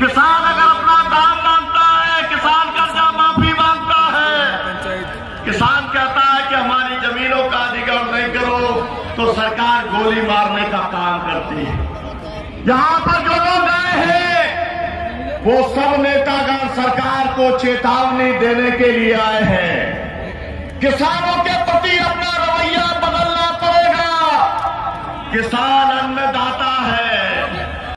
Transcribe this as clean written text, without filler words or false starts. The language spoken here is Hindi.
किसान अगर अपना दाम मांगता है, किसान कर्जा माफी मांगता है, किसान कहता है कि हमारी जमीनों का अधिग्रहण नहीं करो, तो सरकार गोली मारने का काम करती है। यहाँ पर जो लोग आए हैं वो सब नेतागण सरकार को चेतावनी देने के लिए आए हैं। किसानों के प्रति अपना रवैया बदलना पड़ेगा। किसान अन्नदाता